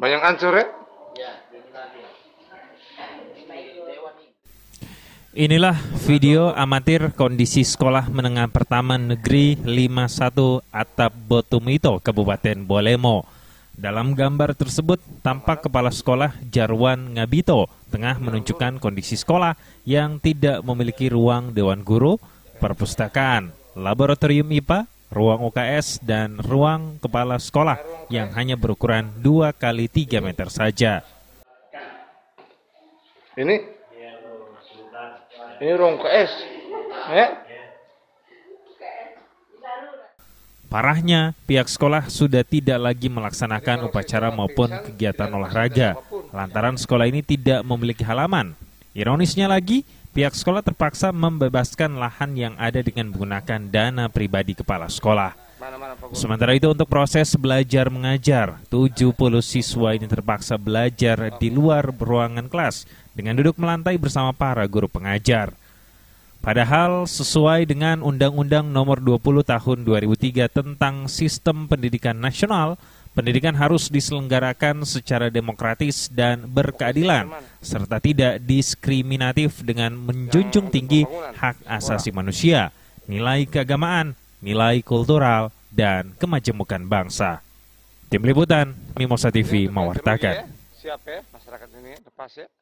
Banyak ancur ya? Inilah video amatir kondisi sekolah menengah pertama negeri 51 Atap Botumito, Kabupaten Bolemo. Dalam gambar tersebut tampak kepala sekolah Jarwan Ngabito tengah menunjukkan kondisi sekolah yang tidak memiliki ruang dewan guru, perpustakaan, laboratorium IPA, ruang UKS, dan ruang kepala sekolah yang hanya berukuran 2x3 meter saja. Ini ruang UKS. Parahnya, pihak sekolah sudah tidak lagi melaksanakan upacara maupun kegiatan olahraga, lantaran sekolah ini tidak memiliki halaman. Ironisnya lagi, pihak sekolah terpaksa membebaskan lahan yang ada dengan menggunakan dana pribadi kepala sekolah. Sementara itu, untuk proses belajar mengajar, 70 siswa ini terpaksa belajar di luar ruangan kelas dengan duduk melantai bersama para guru pengajar. Padahal sesuai dengan Undang-Undang Nomor 20 Tahun 2003 tentang Sistem Pendidikan Nasional, pendidikan harus diselenggarakan secara demokratis dan berkeadilan, serta tidak diskriminatif dengan menjunjung tinggi hak asasi manusia, nilai keagamaan, nilai kultural, dan kemajemukan bangsa. Tim Liputan, Mimoza TV mewartakan. Siap ya, masyarakat ini lepas ya.